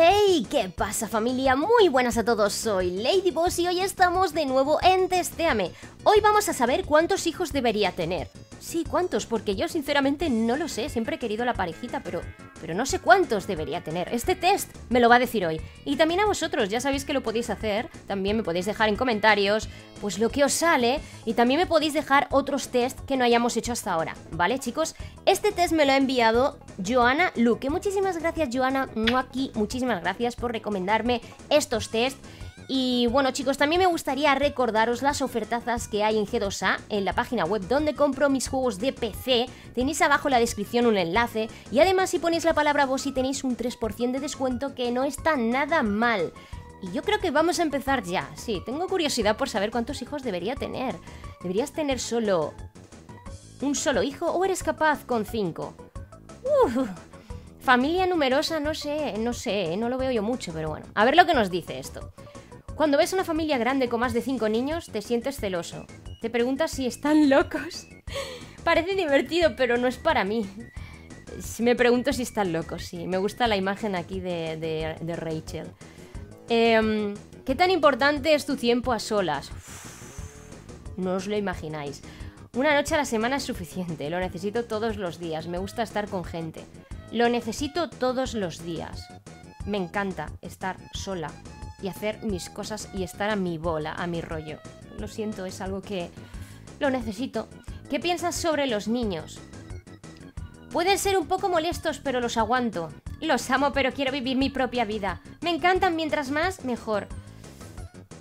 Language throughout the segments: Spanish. ¡Hey! ¿Qué pasa, familia? Muy buenas a todos, soy Lady Boss y hoy estamos de nuevo en Testéame. Hoy vamos a saber cuántos hijos debería tener. Sí, cuántos, porque yo sinceramente no lo sé, siempre he querido la parejita, pero no sé cuántos debería tener. Este test me lo va a decir hoy. Y también a vosotros, ya sabéis que lo podéis hacer, también me podéis dejar en comentarios pues lo que os sale y también me podéis dejar otros test que no hayamos hecho hasta ahora, ¿vale, chicos? Este test me lo ha enviado Joana Luque. Muchísimas gracias, Joana, aquí, muchísimas gracias por recomendarme estos test. Y bueno, chicos, también me gustaría recordaros las ofertazas que hay en G2A, en la página web donde compro mis juegos de PC. Tenéis abajo en la descripción un enlace y además si ponéis la palabra Bossy tenéis un 3% de descuento que no está nada mal. Y yo creo que vamos a empezar ya. Sí, tengo curiosidad por saber cuántos hijos debería tener. ¿Deberías tener solo un solo hijo o eres capaz con 5? Familia numerosa, no sé, no lo veo yo mucho, pero bueno. A ver lo que nos dice esto. Cuando ves una familia grande con más de 5 niños, te sientes celoso. Te preguntas si están locos. Parece divertido, pero no es para mí. Me pregunto si están locos, sí. Me gusta la imagen aquí de Rachel. ¿Qué tan importante es tu tiempo a solas? Uf, no os lo imagináis. Una noche a la semana es suficiente. Lo necesito todos los días. Me gusta estar con gente. Lo necesito todos los días. Me encanta estar sola y hacer mis cosas y estar a mi bola, a mi rollo. Lo siento, es algo que lo necesito. ¿Qué piensas sobre los niños? Pueden ser un poco molestos, pero los aguanto. Los amo, pero quiero vivir mi propia vida. Me encantan, mientras más, mejor.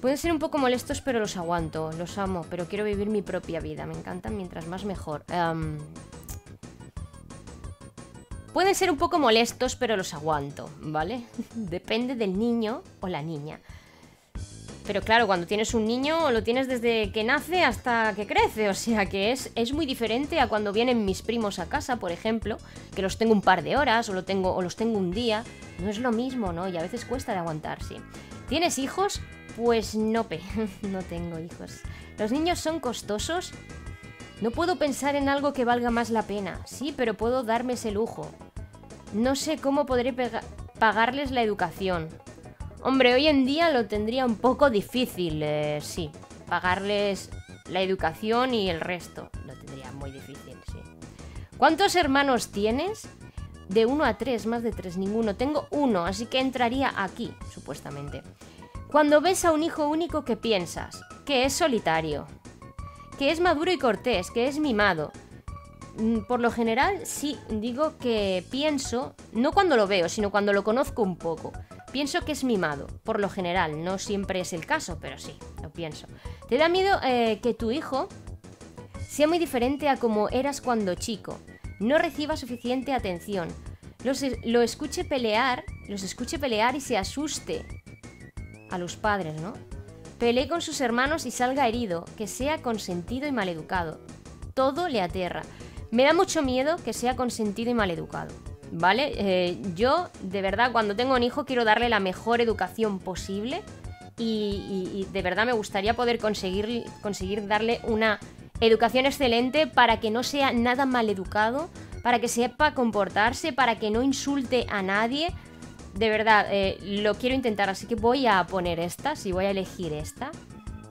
Pueden ser un poco molestos, pero los aguanto. Los amo, pero quiero vivir mi propia vida. Me encantan, mientras más, mejor. Pueden ser un poco molestos, pero los aguanto, ¿vale? Depende del niño o la niña. Pero claro, cuando tienes un niño, lo tienes desde que nace hasta que crece. O sea que es muy diferente a cuando vienen mis primos a casa, por ejemplo, que los tengo un par de horas o los tengo un día. No es lo mismo, ¿no? Y a veces cuesta de aguantar, sí. ¿Tienes hijos? Pues no, no tengo hijos. ¿Los niños son costosos? No puedo pensar en algo que valga más la pena. Sí, pero puedo darme ese lujo. No sé cómo podré pagarles la educación. Hombre, hoy en día lo tendría un poco difícil, sí. Pagarles la educación y el resto. Lo tendría muy difícil, sí. ¿Cuántos hermanos tienes? De 1 a 3, más de 3, ninguno. Tengo 1, así que entraría aquí, supuestamente. Cuando ves a un hijo único, ¿qué piensas? Que es solitario. Que es maduro y cortés, que es mimado. Por lo general, sí, digo que pienso, no cuando lo veo, sino cuando lo conozco un poco. Pienso que es mimado, por lo general, no siempre es el caso, pero sí, lo pienso. ¿Te da miedo que tu hijo sea muy diferente a como eras cuando chico? No reciba suficiente atención. Los escuche pelear y se asuste a los padres, ¿no? Pelee con sus hermanos y salga herido, que sea consentido y maleducado. Todo le aterra. Me da mucho miedo que sea consentido y maleducado, ¿vale? Yo, de verdad, cuando tengo un hijo quiero darle la mejor educación posible y de verdad me gustaría poder conseguir darle una educación excelente para que no sea nada maleducado, para que sepa comportarse, para que no insulte a nadie. De verdad, lo quiero intentar, así que voy a poner esta, sí, voy a elegir esta.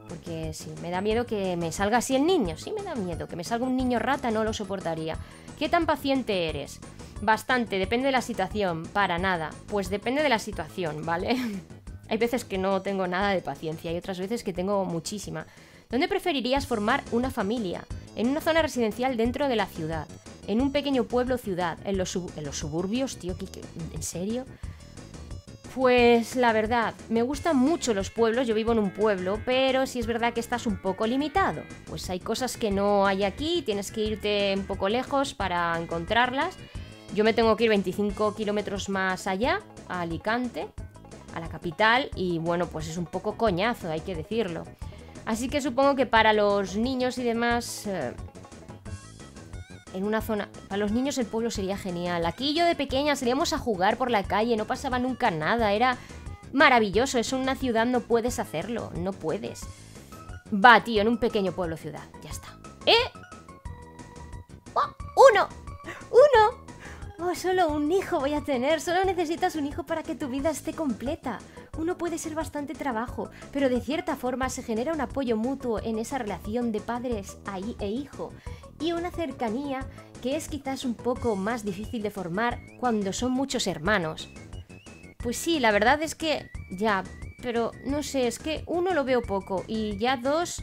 Porque sí, me da miedo que me salga así el niño, sí me da miedo. Que me salga un niño rata no lo soportaría. ¿Qué tan paciente eres? Bastante, depende de la situación, para nada. Pues depende de la situación, ¿vale? Hay veces que no tengo nada de paciencia y otras veces que tengo muchísima. ¿Dónde preferirías formar una familia? En una zona residencial dentro de la ciudad. En un pequeño pueblo-ciudad. En los suburbios, tío, ¿en serio? Pues la verdad, me gustan mucho los pueblos, yo vivo en un pueblo, pero sí es verdad que estás un poco limitado. Pues hay cosas que no hay aquí, tienes que irte un poco lejos para encontrarlas. Yo me tengo que ir 25 kilómetros más allá, a Alicante, a la capital, y bueno, pues es un poco coñazo, hay que decirlo. Así que supongo que para los niños y demás... en una zona... Para los niños el pueblo sería genial. Aquí yo de pequeña salíamos a jugar por la calle, no pasaba nunca nada, era maravilloso. Eso en una ciudad no puedes hacerlo, no puedes. Va, tío, en un pequeño pueblo ciudad, ya está. ¡Oh! ¡Uno! Oh, solo un hijo voy a tener. Solo necesitas un hijo para que tu vida esté completa. Uno puede ser bastante trabajo, pero de cierta forma se genera un apoyo mutuo en esa relación de padres e hijo y una cercanía que es quizás un poco más difícil de formar cuando son muchos hermanos. Pues sí, la verdad es que ya, pero no sé, es que uno lo veo poco y ya dos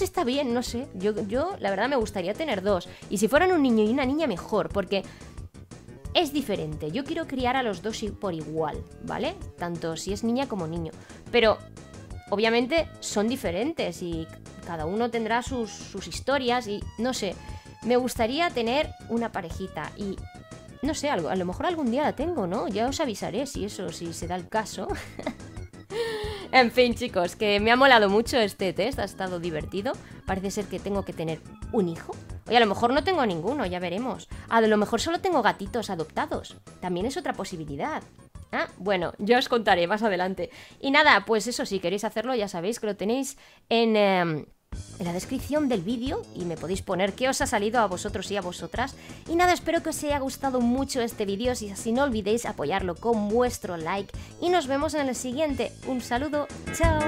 está bien, no sé. Yo la verdad me gustaría tener dos y si fueran un niño y una niña mejor porque... es diferente, yo quiero criar a los dos por igual, ¿vale? Tanto si es niña como niño. Pero, obviamente, son diferentes y cada uno tendrá sus historias y, no sé, me gustaría tener una parejita y, no sé, a lo mejor algún día la tengo, ¿no? Ya os avisaré si se da el caso. En fin, chicos, que me ha molado mucho este test, ha estado divertido. Parece ser que tengo que tener un hijo. Oye, a lo mejor no tengo ninguno, ya veremos. A lo mejor solo tengo gatitos adoptados. También es otra posibilidad. Ah, bueno, ya os contaré más adelante. Y nada, pues eso, si queréis hacerlo, ya sabéis que lo tenéis en la descripción del vídeo y me podéis poner qué os ha salido a vosotros y a vosotras. Y nada, espero que os haya gustado mucho este vídeo, si así no olvidéis apoyarlo con vuestro like y nos vemos en el siguiente. Un saludo, chao.